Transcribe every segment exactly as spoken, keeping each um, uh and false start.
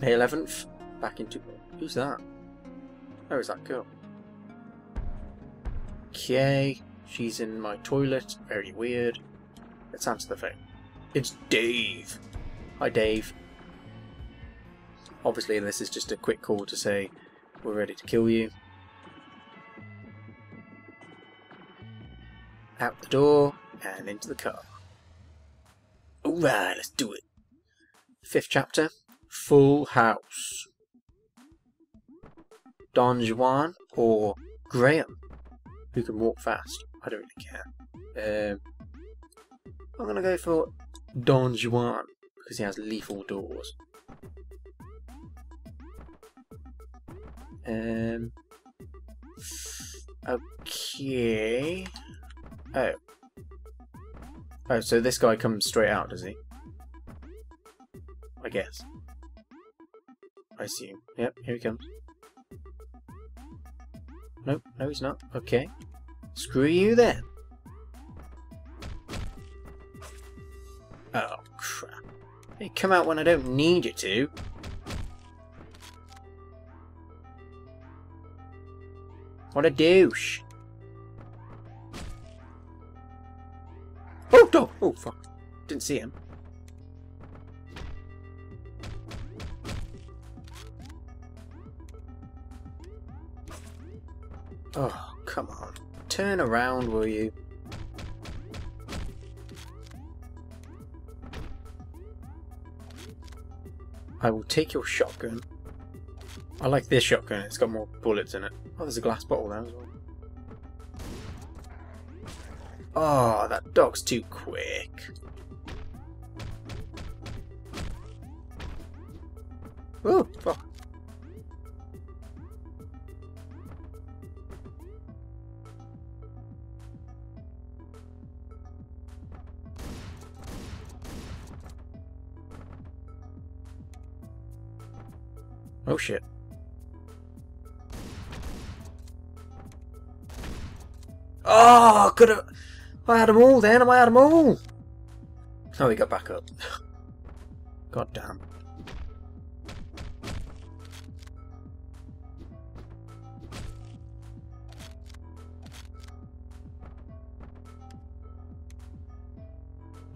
May eleventh, back into... Who's that? Where is that girl? Okay, she's in my toilet. Very weird. Let's answer the phone. It's Dave. Hi, Dave. Obviously, this is just a quick call to say we're ready to kill you. Out the door and into the car. Alright, let's do it. Fifth chapter, Full House. Don Juan or Graham, who can walk fast. I don't really care. Um, I'm going to go for Don Juan because he has lethal doors. Um. Okay. Oh. Oh, so this guy comes straight out, does he? I guess. I assume. Yep, here he comes. Nope, no he's not. Okay. Screw you then! Oh, crap. They come out when I don't need you to. What a douche! Oh, oh, oh, fuck. Didn't see him. Oh, come on. Turn around, will you? I will take your shotgun. I like this shotgun, it's got more bullets in it. Oh, there's a glass bottle there as well. Oh, that dog's too quick. Oh, fuck. Oh, shit. Oh, could have... I had them all then, I had them all! Oh, he got back up. God damn.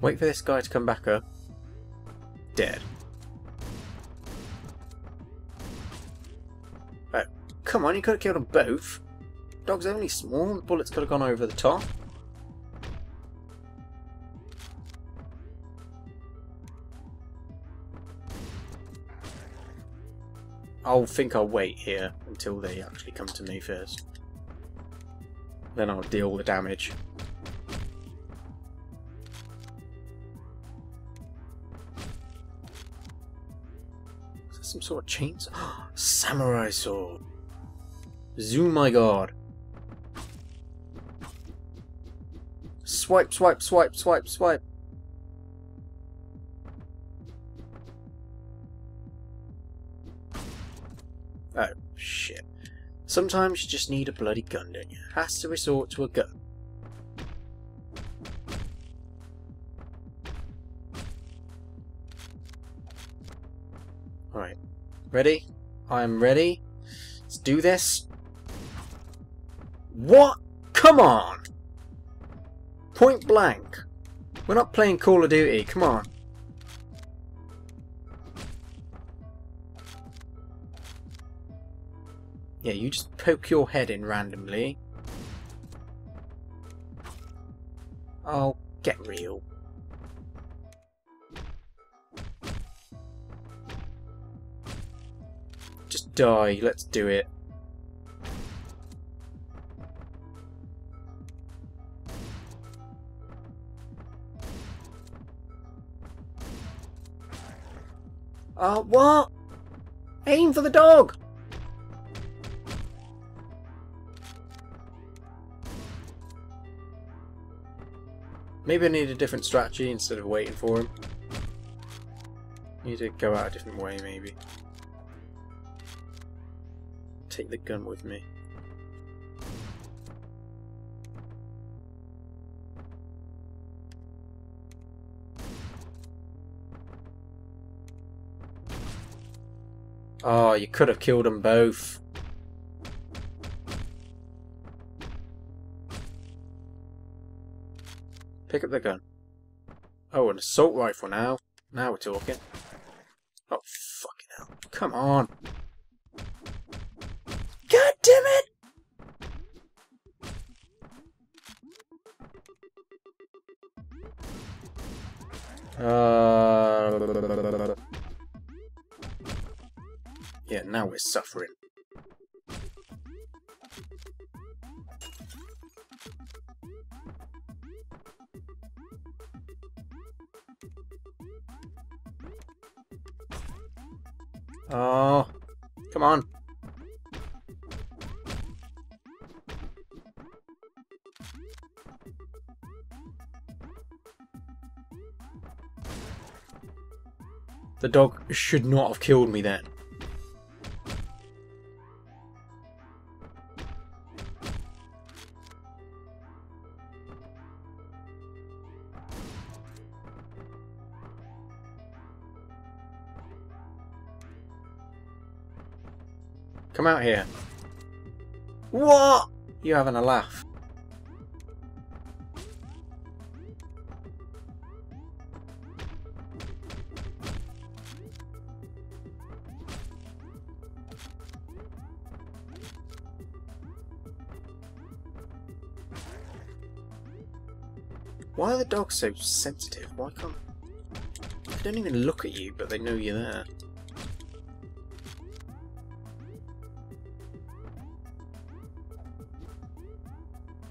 Wait for this guy to come back up. Dead. Oh, come on, you could have killed them both. Dog's only small, the bullets could have gone over the top. I'll think I'll wait here until they actually come to me first. Then I'll deal the damage. Is that some sort of chainsaw? Samurai sword! Zoom, my god! Swipe, swipe, swipe, swipe, swipe! Oh, shit. Sometimes you just need a bloody gun, don't you? Has to resort to a gun. Alright. Ready? I'm ready. Let's do this. What? Come on! Point blank. We're not playing Call of Duty, come on. Yeah, you just poke your head in randomly. Oh, get real. Just die, let's do it. Oh, what? Aim for the dog! Maybe I need a different strategy instead of waiting for him. Need to go out a different way, maybe. Take the gun with me. Oh, you could have killed them both. Pick up the gun. Oh, an assault rifle now. Now we're talking. Oh, fucking hell. Come on. God damn it! Uh... Yeah, now we're suffering. Oh, come on. The dog should not have killed me then. Come out here. What? You having a laugh? Why are the dogs so sensitive? Why can't they don't even look at you, but they know you're there.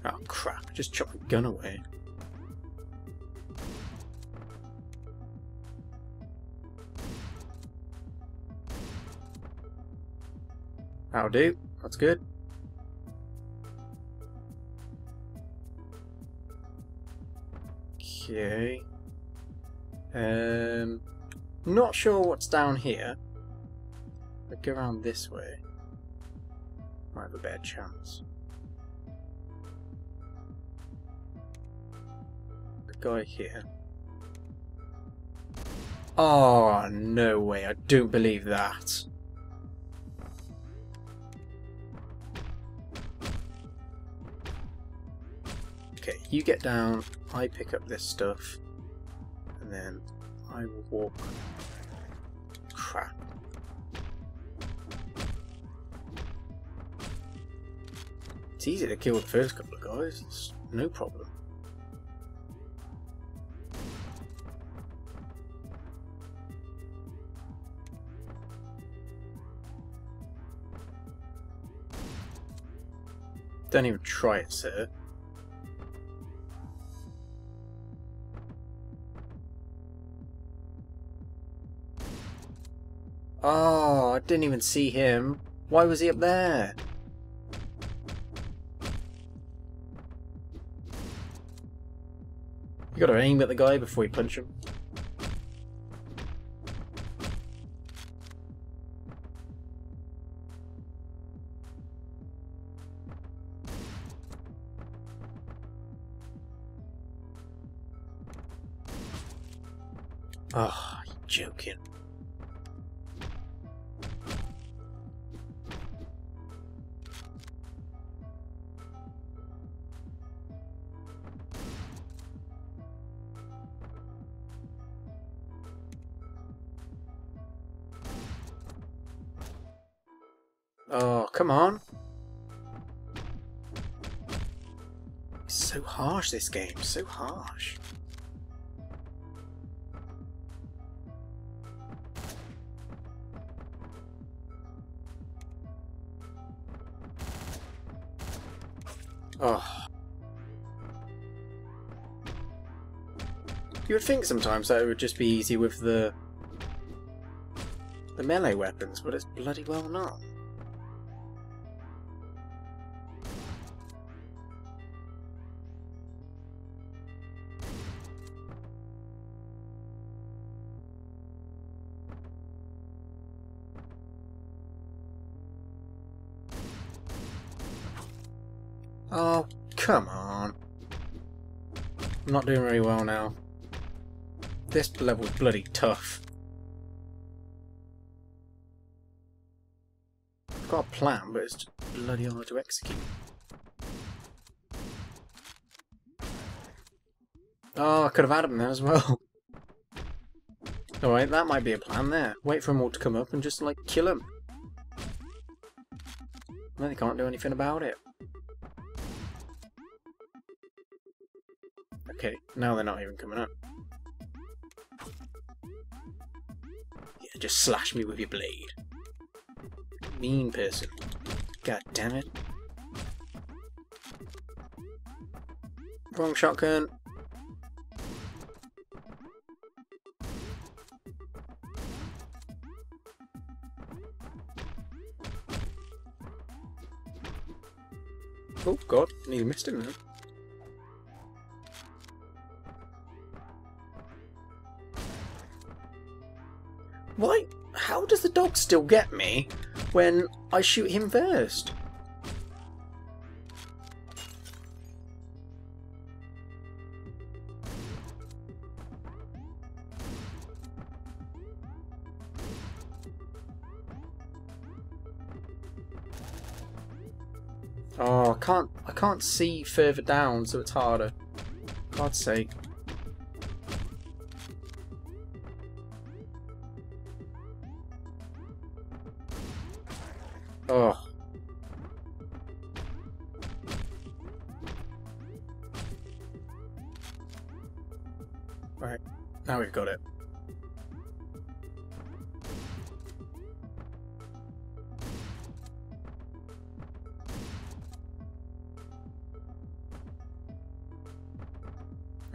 Oh crap, I just chopped the gun away. That'll do, that's good. Okay. Um, not sure what's down here. I'll go around this way. Might have a better chance. Guy here. Oh, no way, I don't believe that. Okay, you get down, I pick up this stuff, and then I will walk. Crap. It's easy to kill the first couple of guys, it's no problem. Don't even try it, sir. Oh, I didn't even see him. Why was he up there? You gotta aim at the guy before you punch him. Oh, you're joking. Oh, come on. It's so harsh, this game, so harsh. Oh. You would think sometimes that it would just be easy with the the melee weapons, but it's bloody well not. Oh, come on. I'm not doing very well now. This level's bloody tough. got a plan, but it's just bloody hard to execute. Oh, I could have had him there as well. Alright, that might be a plan there. Wait for them all to come up and just, like, kill him. Then they can't do anything about it. Okay, now they're not even coming up. Yeah, just slash me with your blade. Mean person. God damn it. Wrong shotgun. Oh god, nearly missed him then. Why? How does the dog still get me when I shoot him first? Oh, I can't, I can't see further down, so it's harder. God's sake. Oh. Right, now we've got it.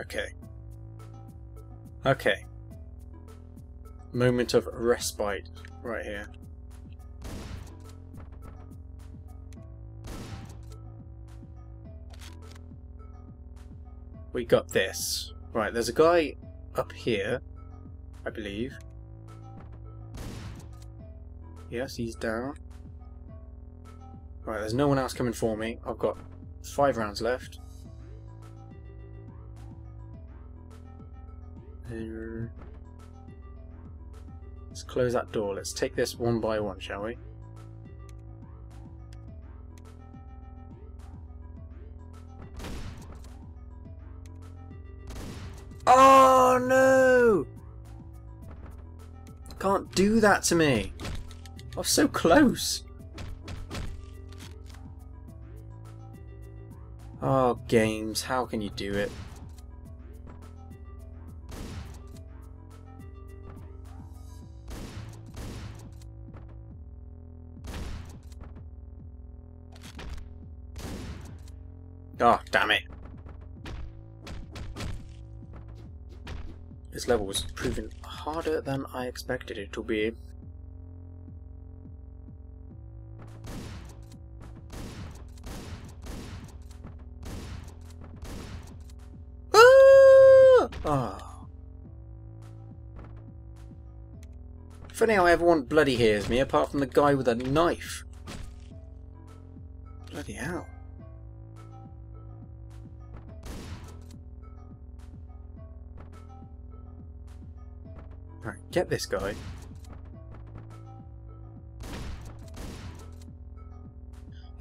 Okay. Okay. Moment of respite right here. We got this. Right, there's a guy up here, I believe. Yes, he's down. Right, there's no one else coming for me. I've got five rounds left. Let's close that door. Let's take this one by one, shall we? Oh no! Can't do that to me. I was so close. Oh, games, how can you do it? Oh, damn it. This level was proving harder than I expected it to be. Ah! Oh. Funny how everyone bloody hears me, apart from the guy with a knife. Bloody hell. Alright, get this guy.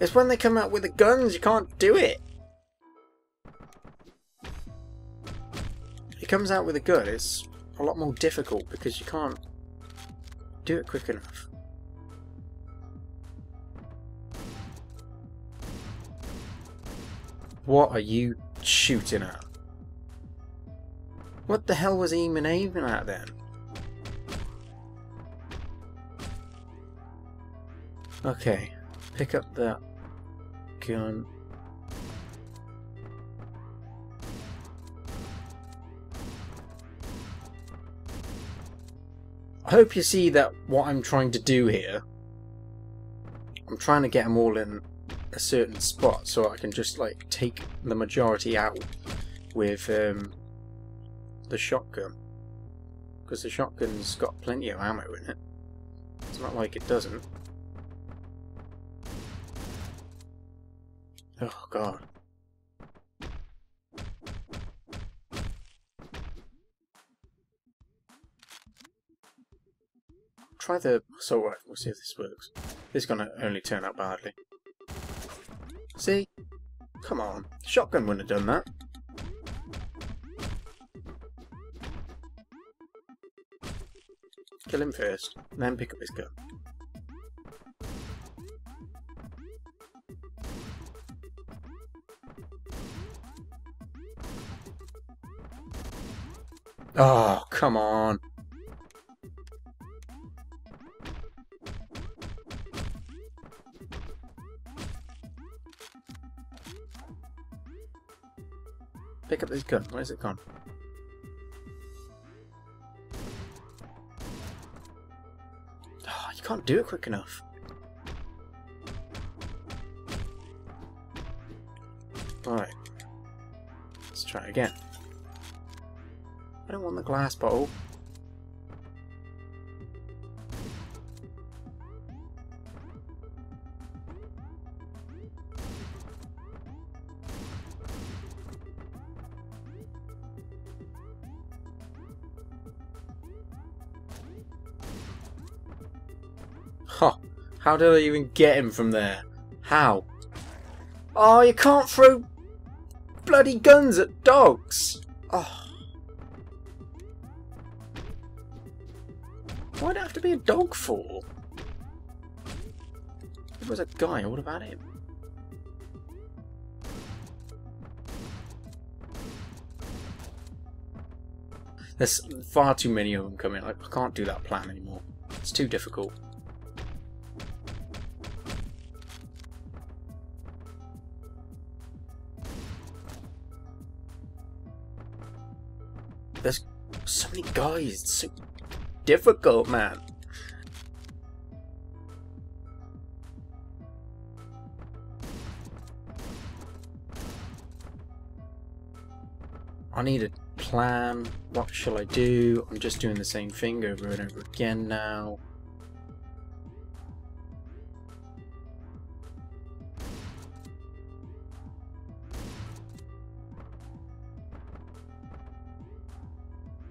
It's when they come out with the guns, you can't do it! If he comes out with a gun, it's a lot more difficult because you can't do it quick enough. What are you shooting at? What the hell was he even aiming at then? Okay, pick up that gun. I hope you see that what I'm trying to do here. I'm trying to get them all in a certain spot so I can just like take the majority out with um, the shotgun. Because the shotgun's got plenty of ammo in it. It's not like it doesn't. Oh god. Try the assault rifle, we'll see if this works. This is going to only turn out badly. See? Come on. Shotgun wouldn't have done that. Kill him first, and then pick up his gun. Oh, come on. Pick up this gun. Where's it gone? Oh, you can't do it quick enough. Alright. Let's try it again. I don't want the glass bottle. Huh. How did I even get him from there? How? Oh, you can't throw bloody guns at dogs! Oh. Why'd it have to be a dog for? If it was a guy, I would have had him. There's far too many of them coming. I can't do that plan anymore. It's too difficult. There's so many guys. It's so difficult, man. I need a plan. What shall I do? I'm just doing the same thing over and over again now.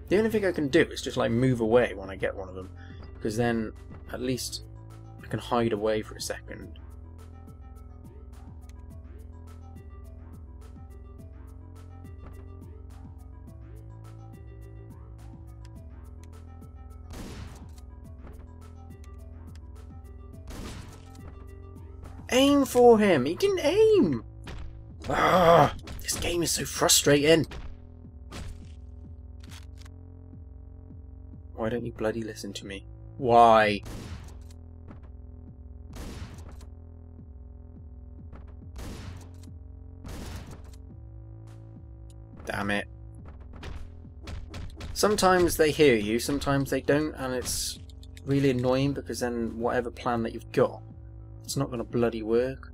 The only thing I can do is just like move away when I get one of them, because then at least I can hide away for a second. Aim for him! He didn't aim! Ah, this game is so frustrating! Why don't you bloody listen to me? Why? Damn it. Sometimes they hear you, sometimes they don't, and it's really annoying because then whatever plan that you've got, it's not going to bloody work.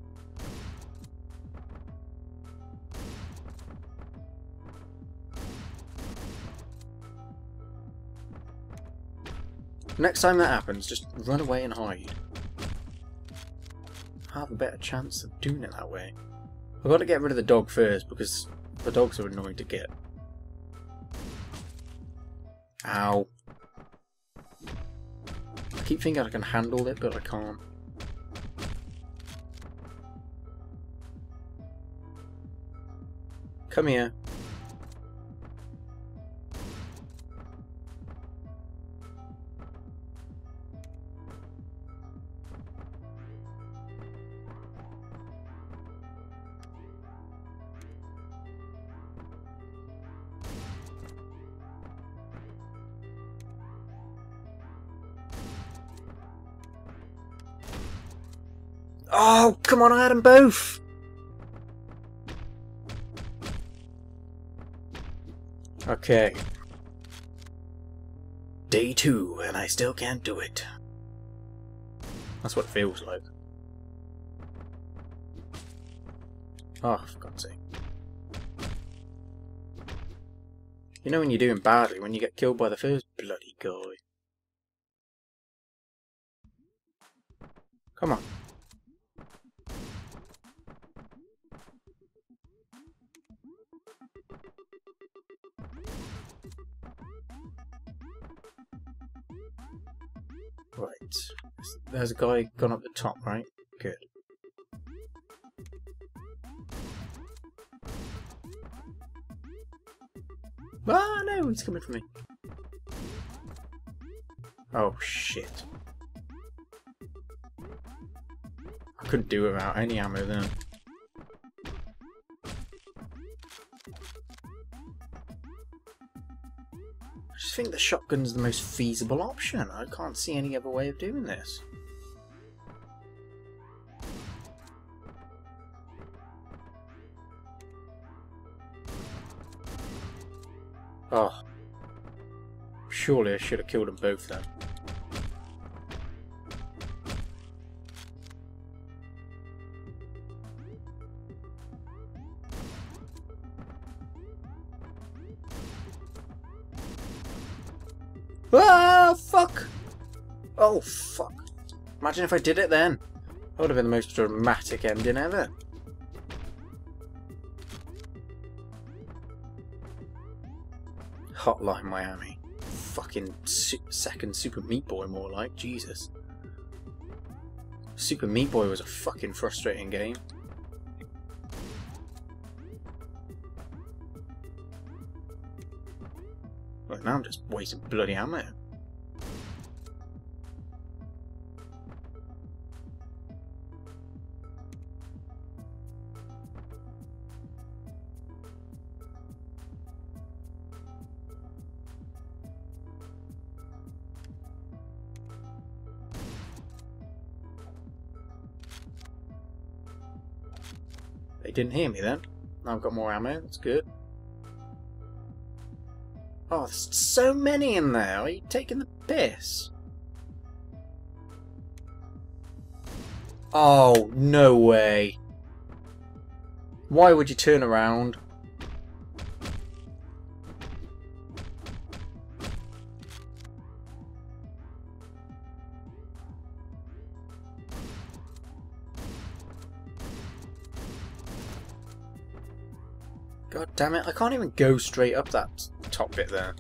Next time that happens, just run away and hide. I have a better chance of doing it that way. I've got to get rid of the dog first, because the dogs are annoying to get. Ow. I keep thinking I can handle it, but I can't. Come here. Oh, come on, I had them both! Okay. Day two, and I still can't do it. That's what it feels like. Oh, for God's sake. You know when you're doing badly, when you get killed by the first bloody guy. Come on. Right, There's a guy gone up the top, right? Good. Ah, no, he's coming for me. Oh, shit. I couldn't do without any ammo then. I just think the shotgun's the most feasible option. I can't see any other way of doing this. Oh. Surely I should have killed them both then. Ah, fuck! Oh, fuck. Imagine if I did it then. That would have been the most dramatic ending ever. Hotline Miami. Fucking su second Super Meat Boy, more like. Jesus. Super Meat Boy was a fucking frustrating game. Right now I'm just wasting bloody ammo. They didn't hear me then. Now I've got more ammo, that's good. Oh, there's so many in there! Are you taking the piss? Oh, no way! Why would you turn around? God damn it, I can't even go straight up that top bit there.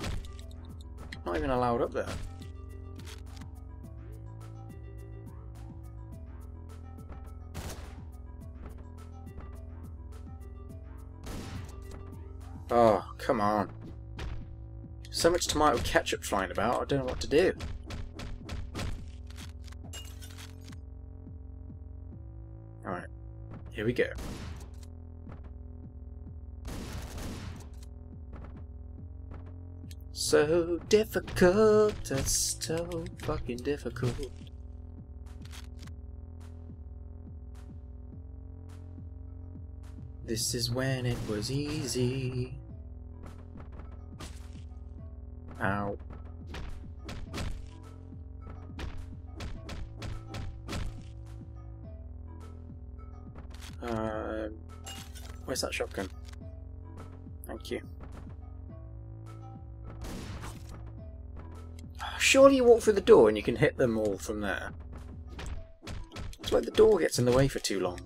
Not even allowed up there. Oh, come on. So much tomato ketchup flying about, I don't know what to do. Alright, here we go. So difficult, that's so fucking difficult. This is when it was easy. Ow. Uh, where's that shotgun? Thank you. Surely you walk through the door and you can hit them all from there. It's like the door gets in the way for too long.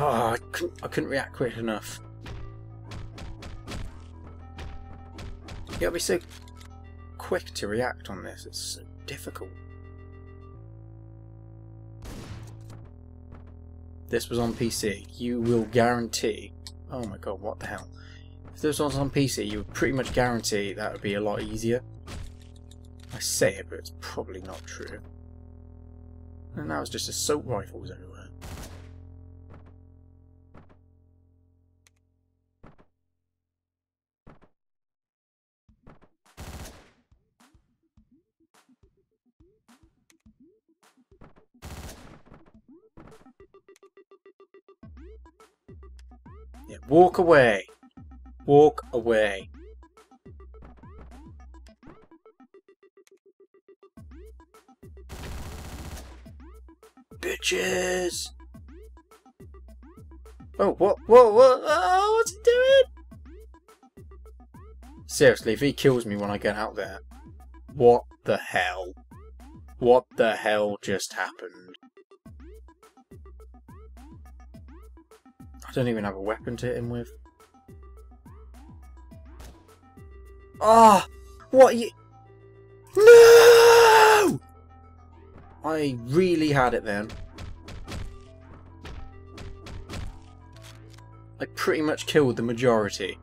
Oh, I couldn't, I couldn't react quick enough. You gotta be so quick to react on this, it's so difficult. This was on P C, you will guarantee... Oh my god, what the hell. If this was on P C, you would pretty much guarantee that would be a lot easier. I say it, but it's probably not true. And now it's just assault rifles everywhere. Yeah, walk away. Walk away. Bitches! Oh, what? Whoa, whoa, oh, what's he doing? Seriously, if he kills me when I get out there, what the hell? What the hell just happened? I don't even have a weapon to hit him with. Ah! Oh, what are you? No! I really had it then. I pretty much killed the majority.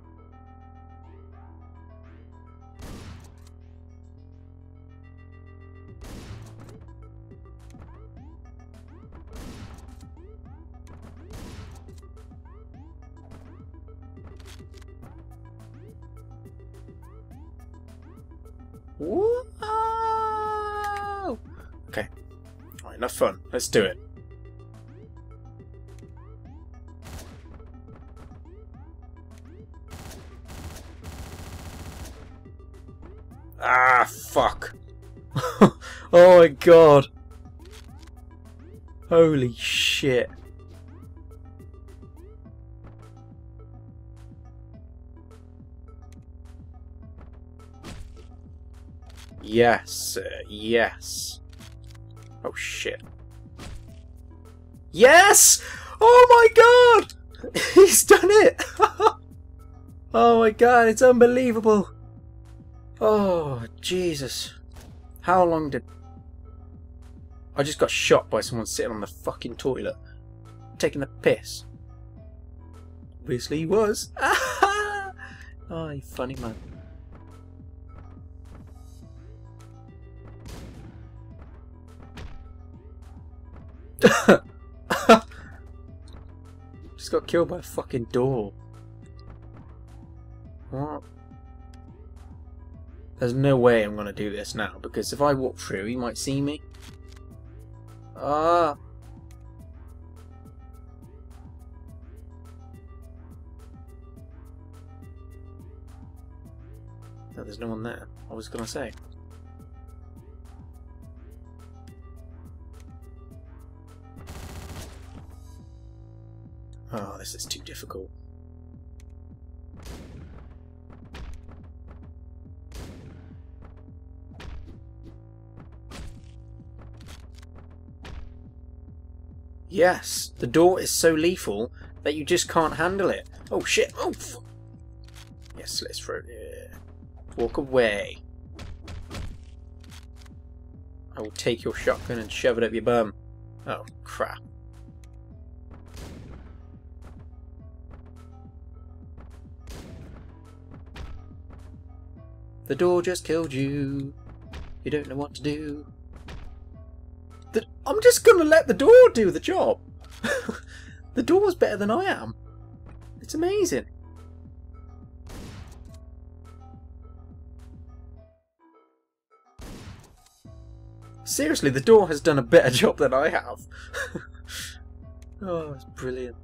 Whoa! Okay. Alright, enough fun. Let's do it. Ah, fuck. Oh my god. Holy shit. Yes, uh, yes. Oh shit. Yes! Oh my god! He's done it! Oh my god, it's unbelievable. Oh, Jesus. How long did... I just got shot by someone sitting on the fucking toilet. Taking a piss. Obviously he was. Oh, you funny man. Just got killed by a fucking door. What? There's no way I'm going to do this now, because if I walk through, he might see me. Ah! Uh. No, there's no one there. I was going to say. Oh, this is too difficult. Yes, the door is so lethal that you just can't handle it. Oh shit, oh f yes, let's throw it here. Walk away. I will take your shotgun and shove it up your bum. Oh, crap. The door just killed you. You don't know what to do. I'm just gonna let the door do the job. The door's better than I am. It's amazing. Seriously, the door has done a better job than I have. Oh, it's brilliant.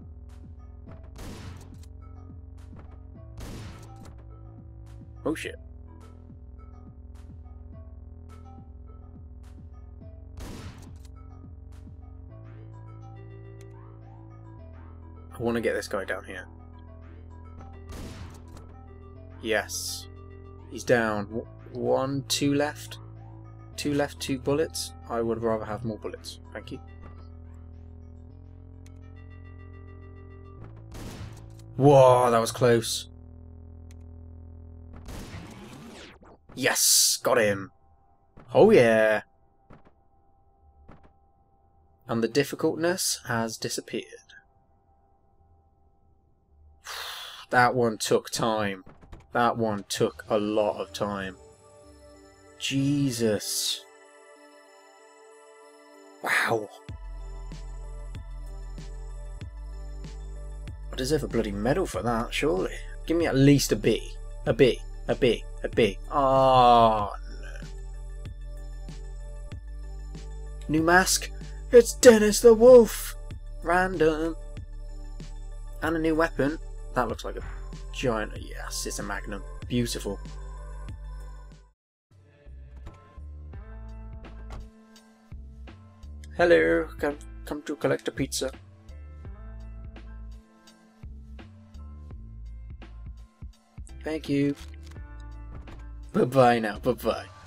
Oh shit. I want to get this guy down here. Yes. He's down. W one, two left. Two left, two bullets. I would rather have more bullets. Thank you. Whoa, that was close. Yes, got him. Oh yeah. And the difficultness has disappeared. That one took time. That one took a lot of time. Jesus. Wow. I deserve a bloody medal for that, surely. Give me at least a B. A B. A B. A B. Oh, no. New mask. It's Dennis the Wolf. Random. And a new weapon. That looks like a giant... Yes, it's a magnum. Beautiful. Hello, come, come to collect a pizza. Thank you. Bye-bye now. Bye-bye.